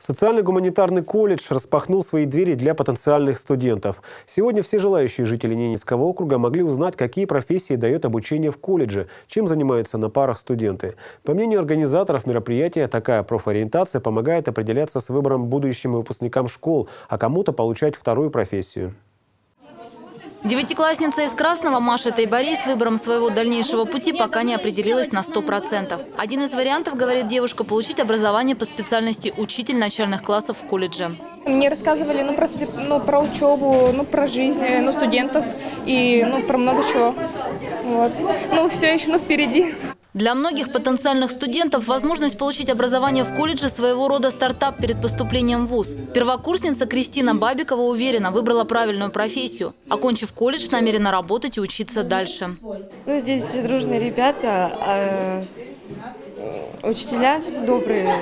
Социально-гуманитарный колледж распахнул свои двери для потенциальных студентов. Сегодня все желающие жители Ненецкого округа могли узнать, какие профессии дает обучение в колледже, чем занимаются на парах студенты. По мнению организаторов мероприятия, такая профориентация помогает определяться с выбором будущим выпускникам школ, а кому-то получать вторую профессию. Девятиклассница из Красного Маша Тайбари с выбором своего дальнейшего пути пока не определилась на 100%. Один из вариантов, говорит девушка, получить образование по специальности учитель начальных классов в колледже. Мне рассказывали про учебу, про жизнь студентов и про много чего. Вот. Все еще впереди. Для многих потенциальных студентов возможность получить образование в колледже – своего рода стартап перед поступлением в вуз. Первокурсница Кристина Бабикова уверена, выбрала правильную профессию. Окончив колледж, намерена работать и учиться дальше. Здесь дружные ребята, учителя добрые,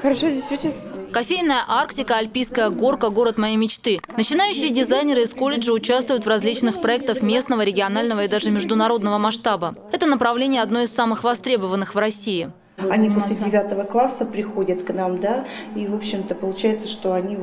хорошо здесь учат. Кофейная Арктика, Альпийская горка – город моей мечты. Начинающие дизайнеры из колледжа участвуют в различных проектах местного, регионального и даже международного масштаба. Это направление одно из самых востребованных в России. Они после 9 класса приходят к нам, да, и, в общем-то, получается, что они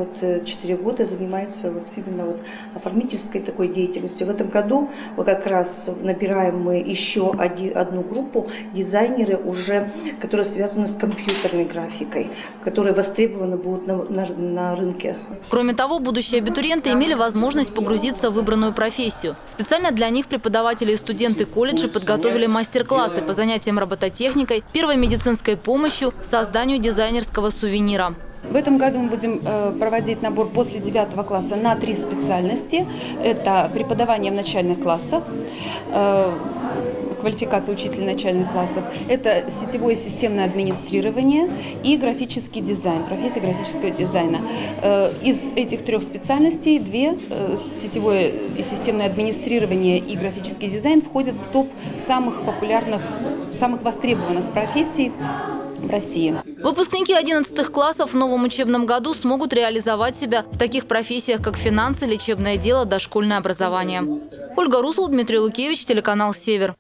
4 года занимаются именно оформительской такой деятельностью. В этом году как раз набираем мы еще одну группу, дизайнеры уже, которые связаны с компьютерной графикой, которые востребованы будут на рынке. Кроме того, будущие абитуриенты имели возможность погрузиться в выбранную профессию. Специально для них преподаватели и студенты колледжа подготовили мастер-классы по занятиям робототехникой, первой медицинской помощью, созданию дизайнерского сувенира. В этом году мы будем проводить набор после 9 класса на 3 специальности. Это преподавание в начальных классах, квалификация учителя начальных классов, это сетевое системное администрирование и графический дизайн, профессия графического дизайна. Из этих 3 специальностей 2, сетевое и системное администрирование и графический дизайн, входят в топ самых популярных, самых востребованных профессий в России. Выпускники 11 классов в новом учебном году смогут реализовать себя в таких профессиях, как финансы, лечебное дело, дошкольное образование. Ольга Русл, Дмитрий Лукевич, телеканал «Север».